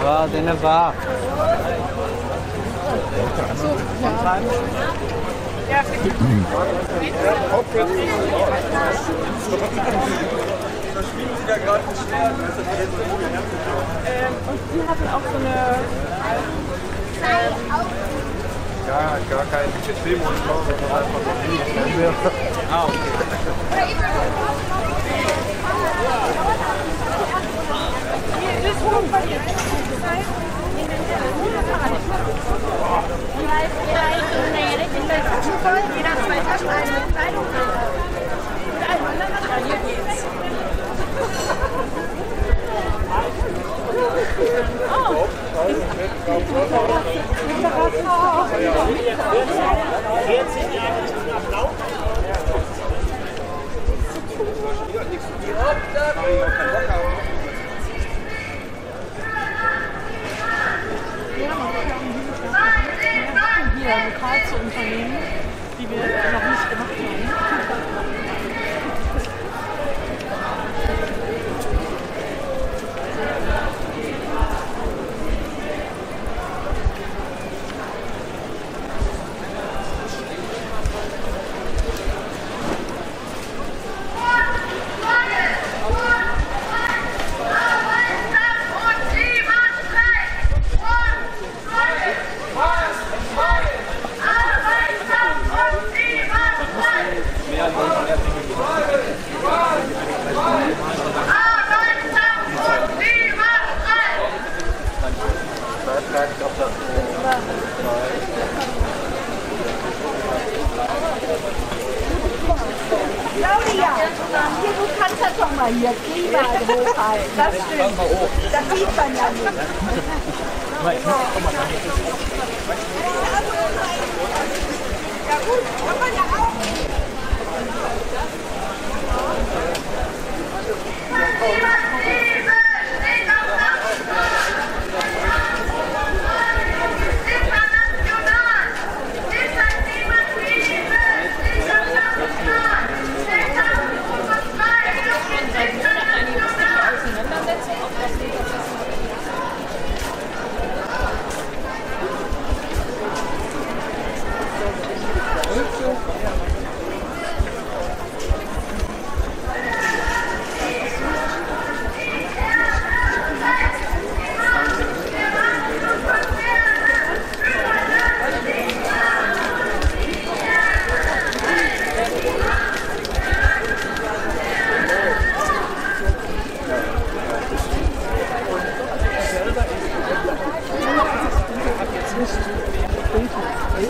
Das Spiel ist ja gerade geschnellt. Und Sie hatten auch so eine... Ja, gar kein System und so, sondern einfach so ein... Ah, okay. Jeder hat zwei Taschen, eine Kleidung. Hier geht's. Oh! Wir haben lokal zu Unternehmen, die wir noch nicht gemacht haben. Hier Klimaanlage hochhalten. Das stimmt. Das sieht man ja nicht. Ja gut, kann man ja auch. Kann ja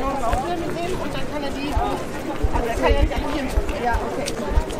nur einen Aufnahme nehmen und dann kann er die... Aber er kann ja nicht alle hier... Ja, okay.